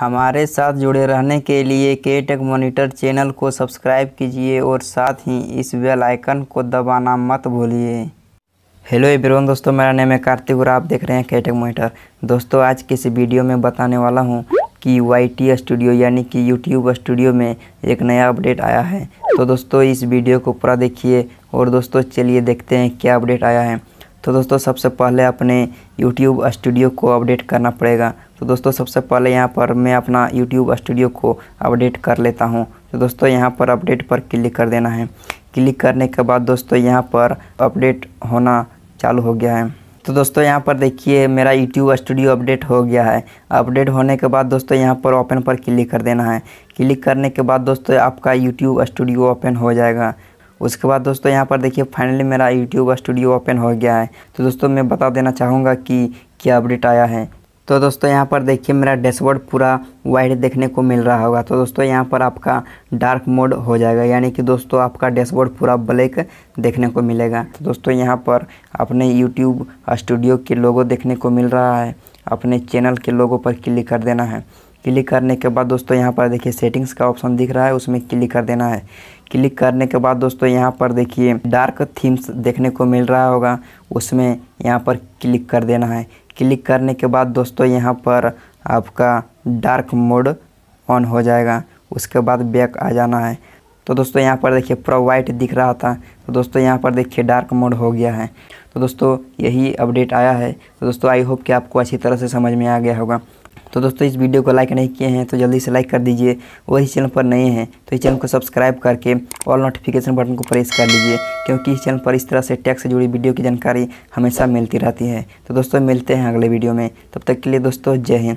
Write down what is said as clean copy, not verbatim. हमारे साथ जुड़े रहने के लिए के टेक मॉनिटर चैनल को सब्सक्राइब कीजिए और साथ ही इस बेल आइकन को दबाना मत भूलिए। हेलो एवरीवन दोस्तों, मेरा नेम है कार्तिक और आप देख रहे हैं के टेक मॉनिटर। दोस्तों, आज की इस वीडियो में बताने वाला हूं कि YT स्टूडियो यानी कि यूट्यूब स्टूडियो में एक नया अपडेट आया है। तो दोस्तों, इस वीडियो को पूरा देखिए और दोस्तों चलिए देखते हैं क्या अपडेट आया है। तो दोस्तों, सबसे पहले अपने YouTube स्टूडियो को अपडेट करना पड़ेगा। तो दोस्तों, सबसे पहले यहाँ पर मैं अपना YouTube स्टूडियो को अपडेट कर लेता हूँ। तो दोस्तों, यहाँ पर अपडेट पर क्लिक कर देना है। क्लिक करने के बाद दोस्तों यहाँ पर अपडेट होना चालू हो गया है। तो दोस्तों, यहाँ पर देखिए मेरा YouTube स्टूडियो अपडेट हो गया है। अपडेट होने के बाद दोस्तों यहाँ पर ओपन पर क्लिक कर देना है। क्लिक करने के बाद दोस्तों आपका YouTube स्टूडियो ओपन हो जाएगा। उसके बाद दोस्तों यहाँ पर देखिए फाइनली मेरा YouTube स्टूडियो ओपन हो गया है। तो दोस्तों मैं बता देना चाहूँगा कि क्या अपडेट आया है। तो दोस्तों यहाँ पर देखिए मेरा डैशबोर्ड पूरा वाइड देखने को मिल रहा होगा। तो दोस्तों यहाँ पर आपका डार्क मोड हो जाएगा, यानी कि दोस्तों आपका डैशबोर्ड पूरा ब्लैक देखने को मिलेगा। तो दोस्तों यहाँ पर अपने YouTube स्टूडियो के लोगो देखने को मिल रहा है। अपने चैनल के लोगो पर क्लिक कर देना है। क्लिक करने के बाद दोस्तों यहाँ पर देखिए सेटिंग्स का ऑप्शन दिख रहा है, उसमें क्लिक कर देना है। क्लिक करने के बाद दोस्तों यहाँ पर देखिए डार्क थीम्स देखने को मिल रहा होगा, उसमें यहाँ पर क्लिक कर देना है। क्लिक करने के बाद दोस्तों यहाँ पर आपका डार्क मोड ऑन हो जाएगा। उसके बाद बैक आ जाना है। तो दोस्तों यहाँ पर देखिए पूरा वाइट दिख रहा था, तो दोस्तों यहाँ पर देखिए डार्क मोड हो गया है। तो दोस्तों यही अपडेट आया है। तो दोस्तों आई होप कि आपको अच्छी तरह से समझ में आ गया होगा। तो दोस्तों, इस वीडियो को लाइक नहीं किए हैं तो जल्दी से लाइक कर दीजिए। और इस चैनल पर नए हैं तो इस चैनल को सब्सक्राइब करके ऑल नोटिफिकेशन बटन को प्रेस कर लीजिए, क्योंकि इस चैनल पर इस तरह से टेक से जुड़ी वीडियो की जानकारी हमेशा मिलती रहती है। तो दोस्तों मिलते हैं अगले वीडियो में, तब तक के लिए दोस्तों जय हिंद।